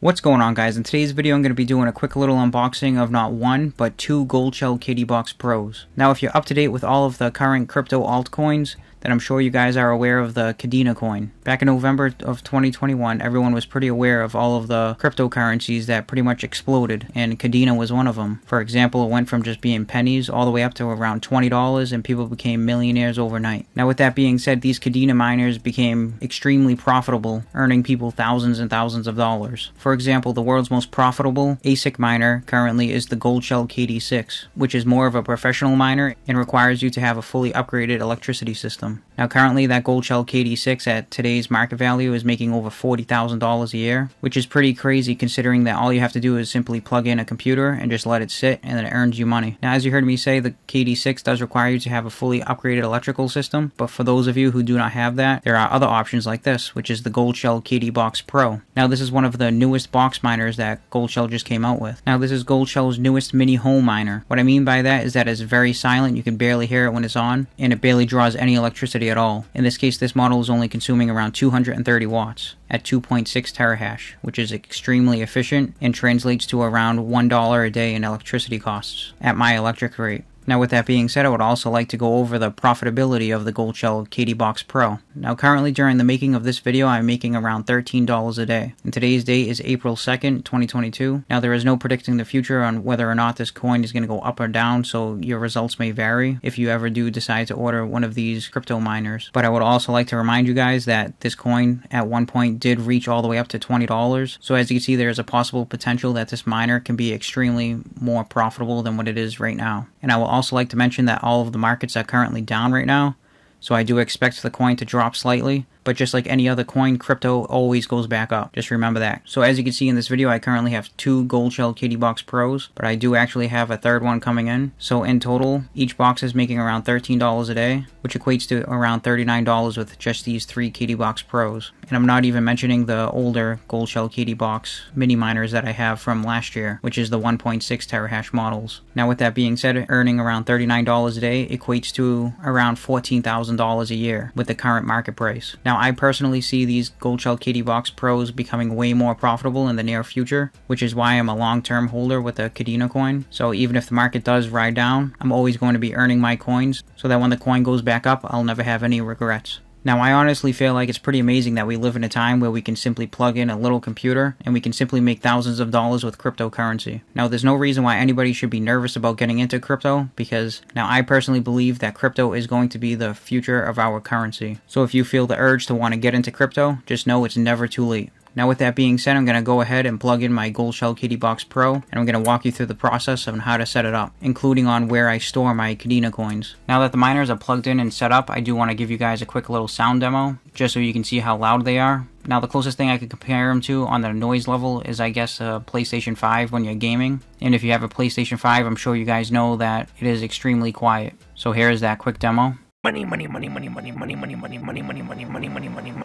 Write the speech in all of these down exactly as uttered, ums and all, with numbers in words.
What's going on, guys? In today's video I'm going to be doing a quick little unboxing of not one but two Goldshell K D Box Pros. Now if you're up to date with all of the current crypto altcoins, then I'm sure you guys are aware of the Kadena coin. Back in November of twenty twenty-one, everyone was pretty aware of all of the cryptocurrencies that pretty much exploded, and Kadena was one of them. For example, it went from just being pennies all the way up to around twenty dollars, and people became millionaires overnight. Now with that being said, these Kadena miners became extremely profitable, earning people thousands and thousands of dollars. For For example, the world's most profitable A S I C miner currently is the Goldshell K D six, which is more of a professional miner and requires you to have a fully upgraded electricity system. Now currently that Goldshell K D six at today's market value is making over forty thousand dollars a year, which is pretty crazy considering that all you have to do is simply plug in a computer and just let it sit, and then it earns you money. Now as you heard me say, the K D six does require you to have a fully upgraded electrical system, but for those of you who do not have that, there are other options like this, which is the Goldshell K D Box Pro. Now this is one of the newest box miners that Goldshell just came out with. Now this is Goldshell's newest mini home miner. What I mean by that is that it's very silent, you can barely hear it when it's on, and it barely draws any electricity at all. In this case, this model is only consuming around two hundred thirty watts at two point six terahash, which is extremely efficient and translates to around one dollar a day in electricity costs at my electric rate. Now with that being said, I would also like to go over the profitability of the Goldshell K D Box Pro. Now currently during the making of this video, I'm making around thirteen dollars a day. And today's day is April second, twenty twenty-two. Now there is no predicting the future on whether or not this coin is going to go up or down, so your results may vary if you ever do decide to order one of these crypto miners. But I would also like to remind you guys that this coin at one point did reach all the way up to twenty dollars. So as you can see, there is a possible potential that this miner can be extremely more profitable than what it is right now. And I will also also like to mention that all of the markets are currently down right now, so I do expect the coin to drop slightly, but just like any other coin, crypto always goes back up. Just remember that. So as you can see in this video, I currently have two Goldshell K D Box Pros, but I do actually have a third one coming in. So in total, each box is making around thirteen dollars a day, which equates to around thirty-nine dollars with just these three K D Box Pros. And I'm not even mentioning the older Goldshell K D Box mini miners that I have from last year, which is the one point six terahash models. Now with that being said, earning around thirty-nine dollars a day equates to around fourteen thousand dollars a year with the current market price. Now I personally see these Goldshell K D Box Pros becoming way more profitable in the near future, which is why I'm a long-term holder with the Kadena coin. So even if the market does ride down, I'm always going to be earning my coins so that when the coin goes back up, I'll never have any regrets. Now I honestly feel like it's pretty amazing that we live in a time where we can simply plug in a little computer and we can simply make thousands of dollars with cryptocurrency. Now there's no reason why anybody should be nervous about getting into crypto, because now I personally believe that crypto is going to be the future of our currency. So if you feel the urge to want to get into crypto, just know it's never too late. Now with that being said, I'm going to go ahead and plug in my Goldshell K D Box Pro, and I'm going to walk you through the process on how to set it up, including on where I store my Kadena coins. Now that the miners are plugged in and set up, I do want to give you guys a quick little sound demo, just so you can see how loud they are. Now the closest thing I could compare them to on the noise level is, I guess, a PlayStation five when you're gaming. And if you have a PlayStation five, I'm sure you guys know that it is extremely quiet. So here is that quick demo. Money, money, money, money, money, money, money, money, money, money, money, money, money, money, money.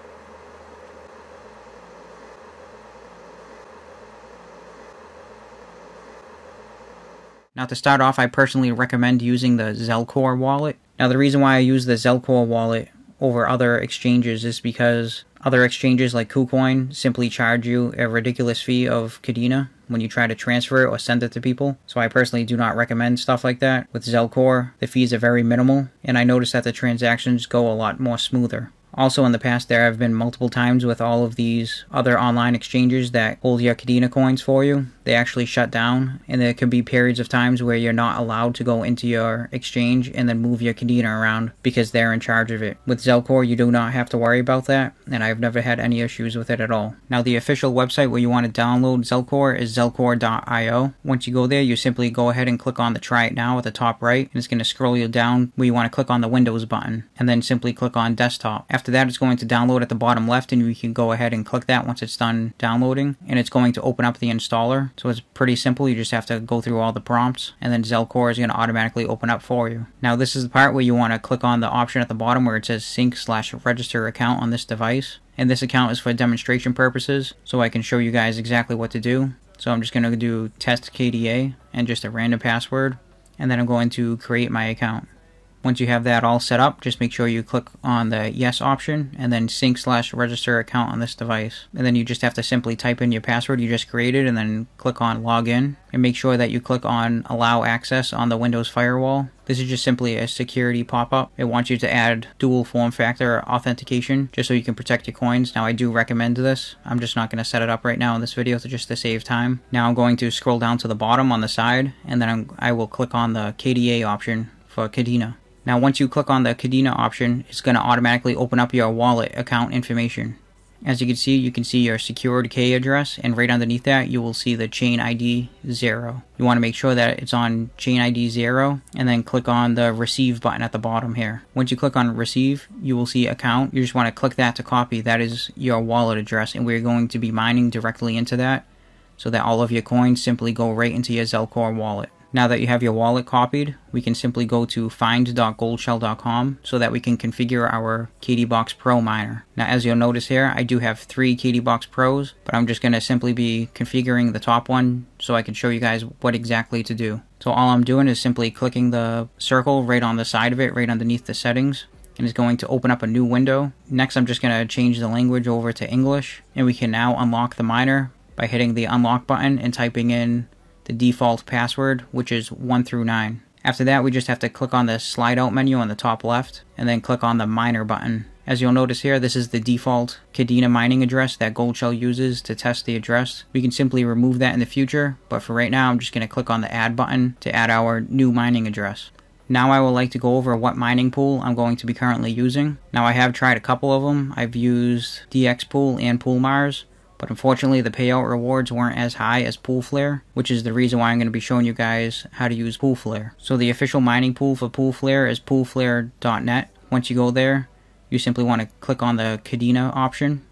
Now to start off, I personally recommend using the Zelcore wallet. Now the reason why I use the Zelcore wallet over other exchanges is because other exchanges like KuCoin simply charge you a ridiculous fee of Kadena when you try to transfer it or send it to people. So I personally do not recommend stuff like that. With Zelcore, the fees are very minimal, and I notice that the transactions go a lot more smoother. Also in the past, there have been multiple times with all of these other online exchanges that hold your Kadena coins for you. They actually shut down, and there could be periods of times where you're not allowed to go into your exchange and then move your Kadena around because they're in charge of it. With Zelcore, you do not have to worry about that, and I've never had any issues with it at all. Now the official website where you want to download Zelcore is zelcore dot i o. Once you go there, you simply go ahead and click on the Try It Now at the top right, and it's going to scroll you down where you want to click on the Windows button, and then simply click on Desktop. After After that, it's going to download at the bottom left, and you can go ahead and click that once it's done downloading, and it's going to open up the installer. So it's pretty simple, you just have to go through all the prompts, and then Zelcore is going to automatically open up for you. Now this is the part where you want to click on the option at the bottom where it says sync slash register account on this device, and this account is for demonstration purposes, so I can show you guys exactly what to do. So I'm just going to do test K D A and just a random password, and then I'm going to create my account. Once you have that all set up, just make sure you click on the yes option and then sync slash register account on this device. And then you just have to simply type in your password you just created and then click on login. And make sure that you click on allow access on the Windows firewall. This is just simply a security pop-up. It wants you to add dual form factor authentication just so you can protect your coins. Now I do recommend this. I'm just not going to set it up right now in this video so just to save time. Now I'm going to scroll down to the bottom on the side and then I'm, I will click on the K D A option for Kadena. Now once you click on the Kadena option, it's going to automatically open up your wallet account information. As you can see, you can see your secured K address, and right underneath that you will see the chain I D zero. You want to make sure that it's on chain I D zero, and then click on the receive button at the bottom here. Once you click on receive, you will see account. You just want to click that to copy. That is your wallet address, and we're going to be mining directly into that so that all of your coins simply go right into your Zelcore wallet. Now that you have your wallet copied, we can simply go to find dot goldshell dot com so that we can configure our K D Box Pro miner. Now as you'll notice here, I do have three K D Box Pros, but I'm just going to simply be configuring the top one so I can show you guys what exactly to do. So all I'm doing is simply clicking the circle right on the side of it, right underneath the settings, and it's going to open up a new window. Next I'm just going to change the language over to English, and we can now unlock the miner by hitting the unlock button and typing in the default password, which is one through nine. After that, we just have to click on the slide out menu on the top left and then click on the miner button. As you'll notice here, this is the default Kadena mining address that Goldshell uses to test the address. We can simply remove that in the future, but for right now, I'm just going to click on the add button to add our new mining address. Now I would like to go over what mining pool I'm going to be currently using. Now I have tried a couple of them. I've used D X Pool and Pool Mars, but unfortunately the payout rewards weren't as high as Poolflare, which is the reason why I'm going to be showing you guys how to use Poolflare. So the official mining pool for Poolflare is poolflare dot net. Once you go there, you simply want to click on the Kadena option.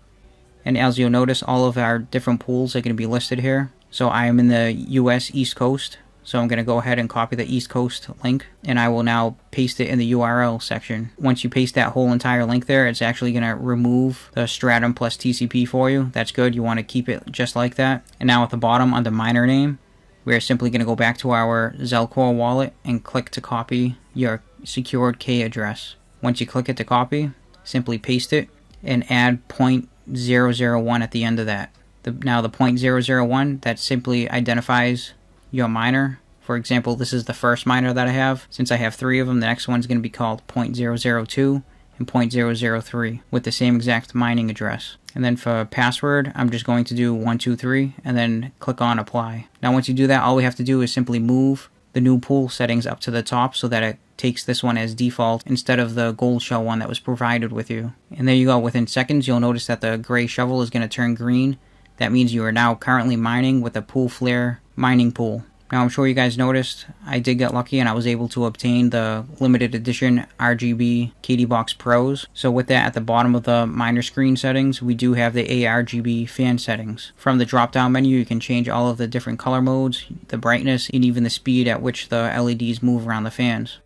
And as you'll notice, all of our different pools are going to be listed here. So I am in the U S East Coast, so I'm going to go ahead and copy the East Coast link, and I will now paste it in the U R L section. Once you paste that whole entire link there, it's actually going to remove the Stratum plus T C P for you. That's good. You want to keep it just like that. And now at the bottom under miner name, we're simply going to go back to our Zelcore wallet and click to copy your secured K address. Once you click it to copy, simply paste it and add zero point zero zero one at the end of that. The, now the zero point zero zero one, that simply identifies your miner. For example, this is the first miner that I have. Since I have three of them, the next one's going to be called zero point zero zero two and zero point zero zero three with the same exact mining address. And then for password, I'm just going to do one two three and then click on apply. Now once you do that, all we have to do is simply move the new pool settings up to the top so that it takes this one as default instead of the gold shell one that was provided with you. And there you go. Within seconds, you'll notice that the gray shovel is going to turn green. That means you are now currently mining with a Poolflare mining pool. Now I'm sure you guys noticed I did get lucky and I was able to obtain the limited edition R G B K D Box Pros. So with that, at the bottom of the miner screen settings, we do have the A R G B fan settings. From the drop down menu, you can change all of the different color modes, the brightness, and even the speed at which the L E Ds move around the fans.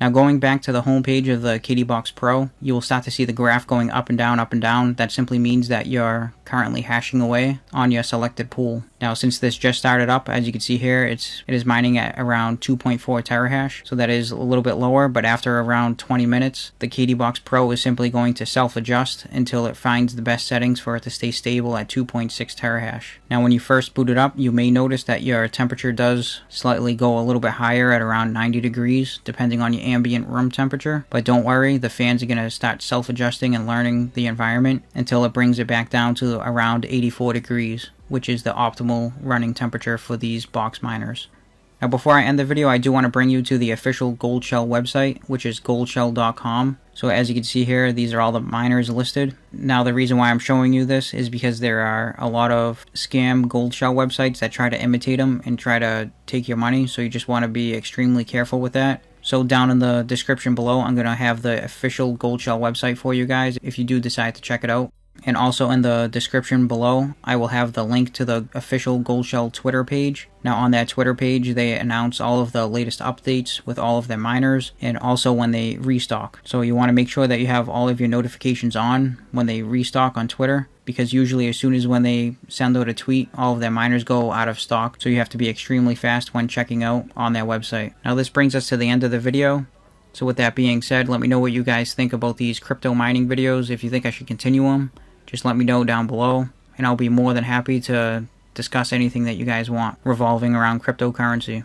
Now going back to the home page of the K D Box Pro, you will start to see the graph going up and down, up and down. That simply means that you're currently hashing away on your selected pool. Now since this just started up, as you can see here, it's, it is mining at around two point four terahash, so that is a little bit lower, but after around twenty minutes, the K D Box Pro is simply going to self-adjust until it finds the best settings for it to stay stable at two point six terahash. Now when you first boot it up, you may notice that your temperature does slightly go a little bit higher at around ninety degrees, depending on your ambient room temperature, but don't worry, the fans are going to start self-adjusting and learning the environment until it brings it back down to around eighty-four degrees, which is the optimal running temperature for these box miners. Now before I end the video, I do want to bring you to the official Goldshell website, which is goldshell dot com. So as you can see here, these are all the miners listed. Now the reason why I'm showing you this is because there are a lot of scam Goldshell websites that try to imitate them and try to take your money, so you just want to be extremely careful with that. So down in the description below, I'm going to have the official Goldshell website for you guys if you do decide to check it out. And also in the description below, I will have the link to the official Goldshell Twitter page. Now on that Twitter page, they announce all of the latest updates with all of their miners and also when they restock. So you want to make sure that you have all of your notifications on when they restock on Twitter, because usually as soon as when they send out a tweet, all of their miners go out of stock, so you have to be extremely fast when checking out on their website. Now this brings us to the end of the video. So with that being said, let me know what you guys think about these crypto mining videos. If you think I should continue them, just let me know down below, and I'll be more than happy to discuss anything that you guys want revolving around cryptocurrency.